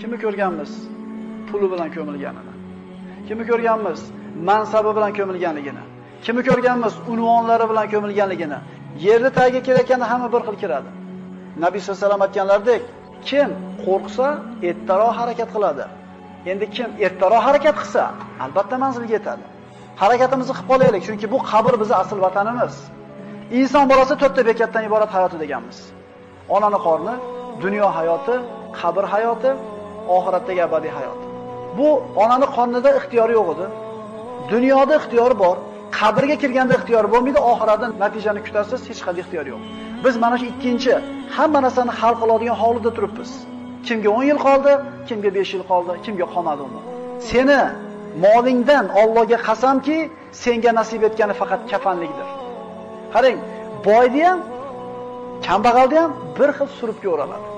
Kimi ko'rganmiz? Puli bilan ko'milganini. Kimi ko'rganmiz? Mansabi bilan ko'milganligini. Kimi ko'rganmiz? Unvonlari bilan ko'milganligini. Yerni tagiga kerakani hamma bir xil kiradi. Nabiy sollallohu alayhi vasallam aytganlaridek, kim qo'rqsa, ertaroq harakat qiladi. Endi kim ertaroq harakat qilsa, albatta manzilga yetadi. Harakatimizni qilib qolaylik, chunki bu qabr bizning asl vatanimiz. Inson bolasi to'rtta bekatdan iborat hayoti deganmiz. Onani qorni, dunyo hayoti, qabr hayoti, oxiratdagi abadiy hayot. Bu onani qornida ixtiyori yo'q edi. Dunyoda ixtiyor bor, qabrga kirganda ixtiyor bo'lmaydi, oxiratda natijani kutasiz, hech qanday ixtiyor yo'q. Biz mana shu ikkinchi hamma narsani hal qiladigan holatda turibmiz. Kimga 10 yil qoldi, kimga 5 yil qoldi, kimga qolmadi uni. Seni molingdan Allohga qasamki, senga nasib etgani faqat kafanlikdir. Qarang, boyda ham, kambag'alda ham bir xil suribga o'raladi.